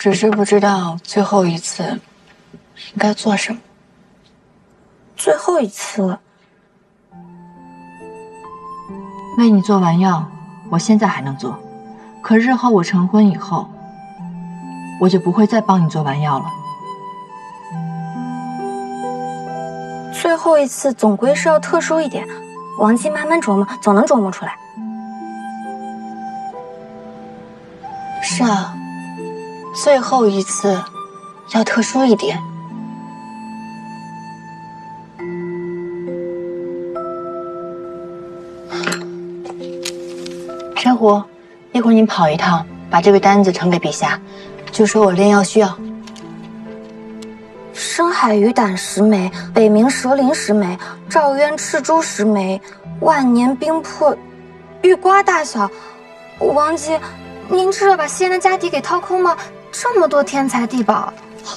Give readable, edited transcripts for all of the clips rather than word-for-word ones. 只是不知道最后一次应该做什么。最后一次，为你做丸药，我现在还能做，可日后我成婚以后，我就不会再帮你做丸药了。 最后一次总归是要特殊一点，王姬慢慢琢磨，总能琢磨出来。是啊，最后一次要特殊一点。珊瑚，一会儿你跑一趟，把这个单子呈给陛下，就说我炼药需要。 深海鱼胆10枚，北冥蛇鳞10枚，照渊赤珠10枚，万年冰魄，玉瓜大小。王姬，您是要把西安的家底给掏空吗？这么多天才地宝。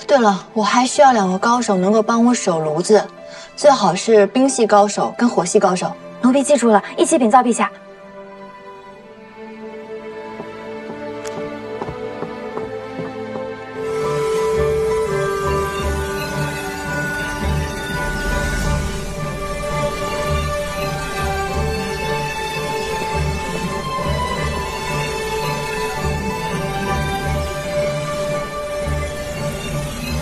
对了，我还需要2个高手能够帮我守炉子，最好是冰系高手跟火系高手。奴婢记住了，一起禀奏陛下。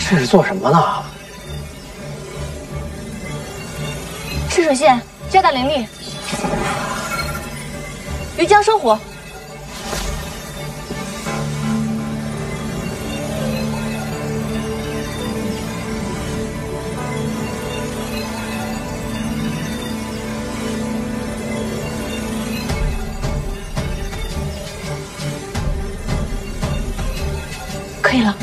这是做什么呢？赤水县加大灵力，于江生火。可以了。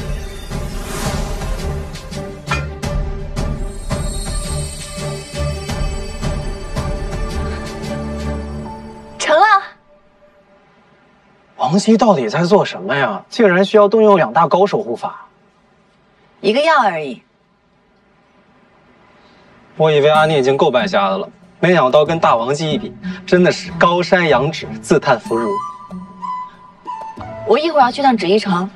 王姬到底在做什么呀？竟然需要动用2大高手护法，一个药而已。我以为阿念已经够败家的了，没想到跟大王姬一比，真的是高山仰止，自叹弗如。我一会儿要去趟芷衣城，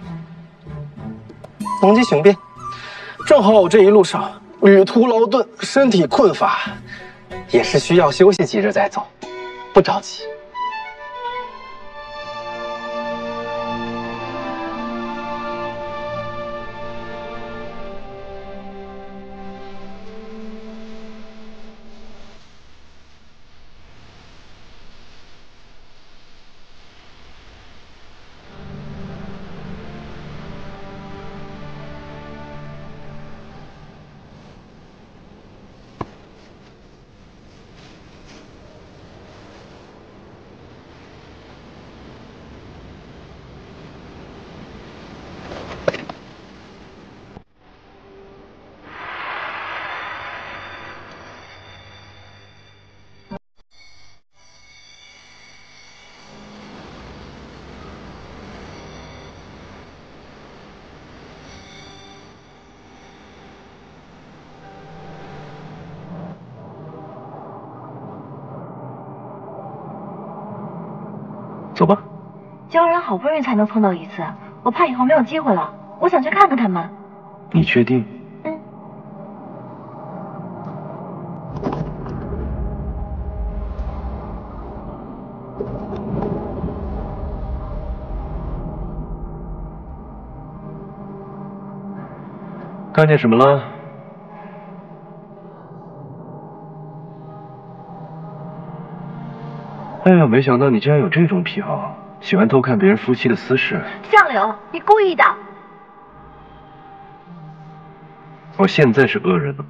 王姬请便。正好我这一路上旅途劳顿，身体困乏，也是需要休息几日再走，不着急。 走吧，鲛人好不容易才能碰到一次，我怕以后没有机会了。我想去看看他们。你确定？嗯。看见什么了？ 哎呀，没想到你竟然有这种癖好，喜欢偷看别人夫妻的私事。相柳，你故意的！我现在是恶人了。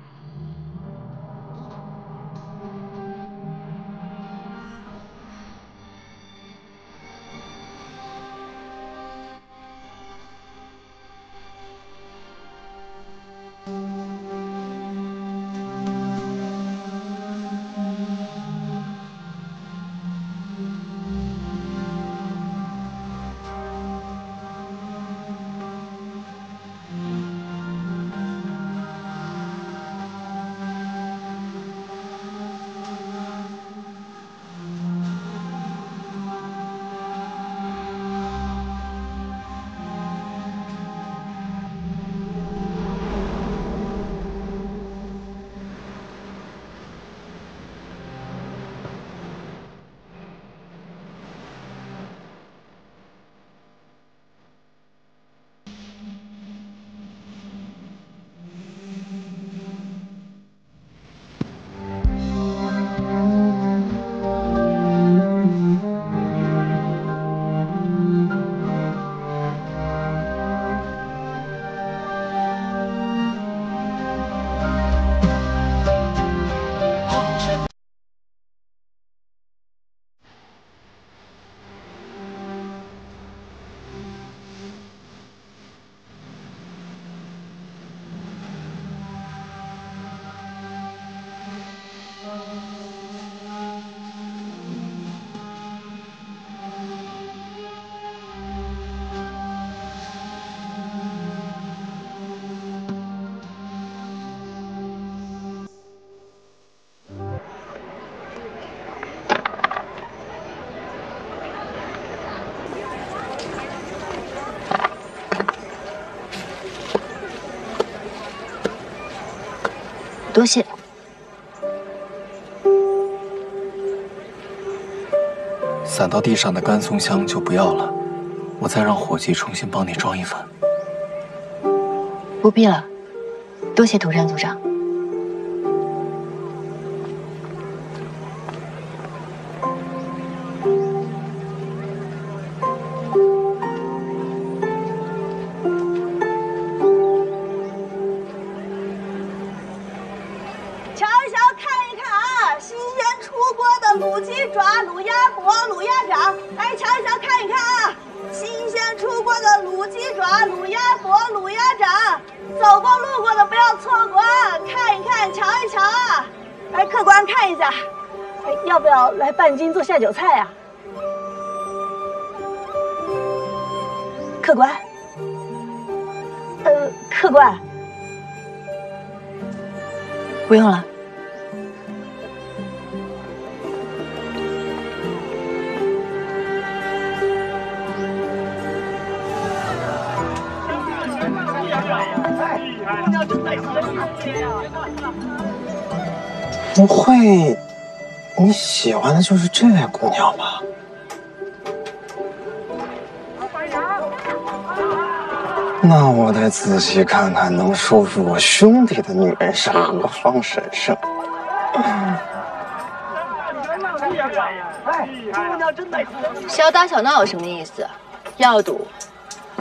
多谢。散到地上的干松香就不要了，我再让伙计重新帮你装一份。不必了，多谢统山组长。 半斤做下酒菜呀、客官，客官，不用了。不会。 你喜欢的就是这位姑娘吧？那我得仔细看看能收拾我兄弟的女人是何方神圣。小打小闹有什么意思？要赌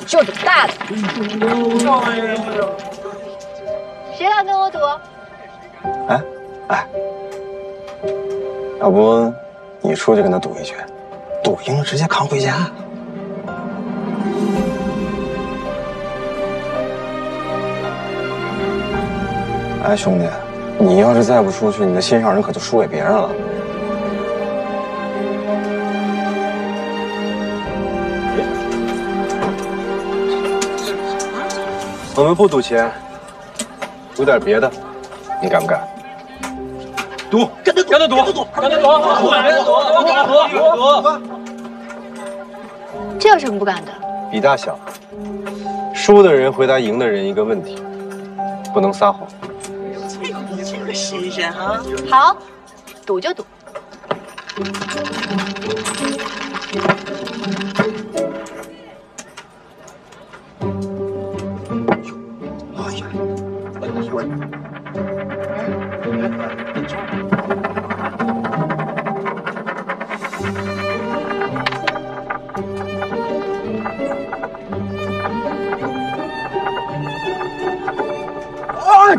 就赌大的。谁敢跟我赌？哎哎。 要不，你出去跟他赌一局，赌赢了直接扛回家。哎，兄弟，你要是再不出去，你的心上人可就输给别人了。我们不赌钱，赌点别的，你敢不敢？ 赌，跟他赌，跟他赌，跟他赌，赌！这有什么不敢的？比大小，输的人回答赢的人一个问题，不能撒谎。你这个新鲜啊！好，赌就赌。哎呀，哎呀！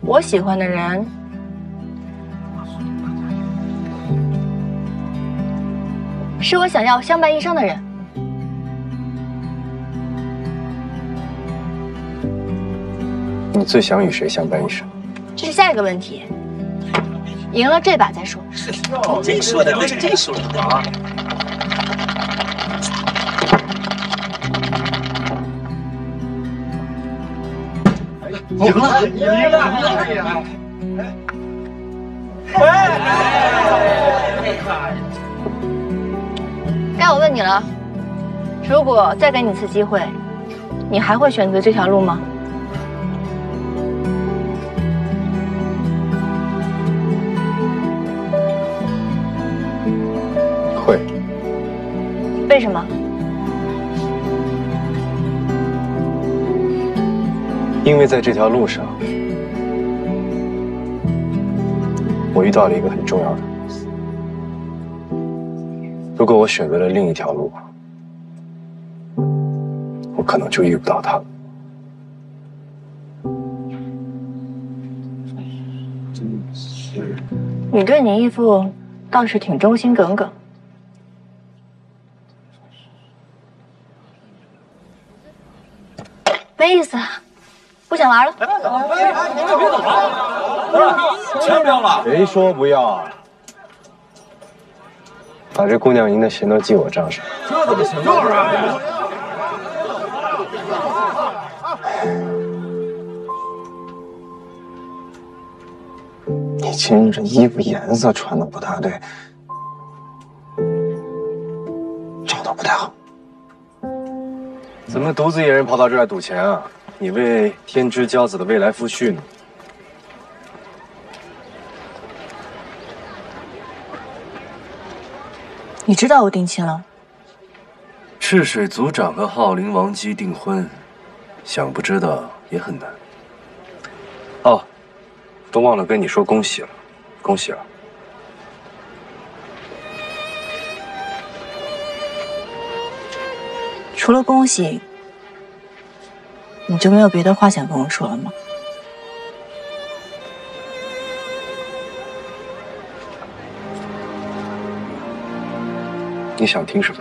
我喜欢的人。 是我想要相伴一生的人。你最想与谁相伴一生？这是下一个问题。赢了这把再说。这说的，这说的啊！赢了，赢了，赢了！哎！ 该我问你了，如果再给你一次机会，你还会选择这条路吗？会。为什么？因为在这条路上，我遇到了一个很重要的人。 如果我选择了另一条路，我可能就遇不到他了。你对你义父倒是挺忠心耿耿。没意思，不想玩了。别走啊！不是，钱不要了。谁说不要啊？把这姑娘赢的钱都记我账上。这怎么行？就是啊。你今日这衣服颜色穿的不大对，照的不太好。 怎么独自一人跑到这儿赌钱啊？你为天之骄子的未来夫婿呢？你知道我定亲了？赤水族长和浩陵王姬订婚，想不知道也很难。哦，都忘了跟你说恭喜了，恭喜啊！ 除了恭喜，你就没有别的话想跟我说了吗？你想听什么？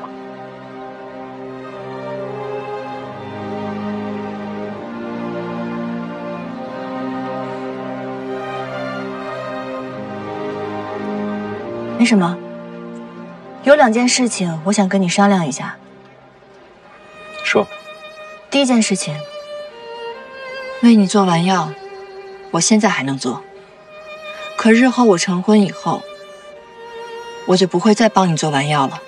没什么，有两件事情我想跟你商量一下。 说，第一件事情，为你做丸药，我现在还能做，可日后我成婚以后，我就不会再帮你做丸药了。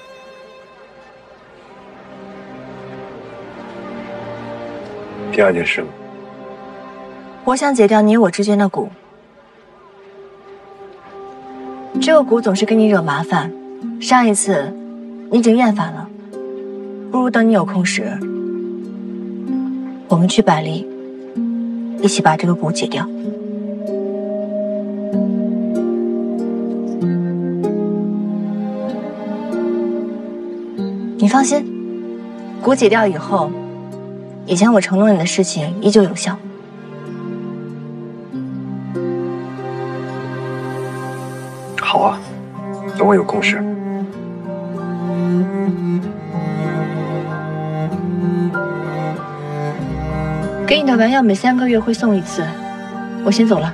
第二件事呢？我想解掉你我之间的蛊，这个蛊总是给你惹麻烦，上一次你已经厌烦了。 不如等你有空时，我们去百丽，一起把这个蛊解掉。你放心，蛊解掉以后，以前我承诺你的事情依旧有效。好啊，等我有空时。 给你的丸药每3个月会送一次，我先走了。